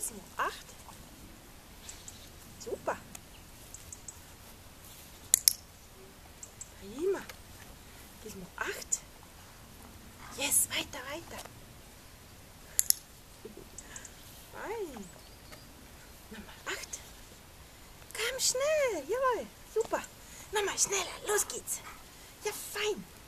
ist noch 8. Super. Prima. Das ist noch 8. Yes, weiter, weiter. Fein. Nochmal 8. Komm, schnell. Jawohl. Super. Nochmal schneller. Los geht's. Ja, fein.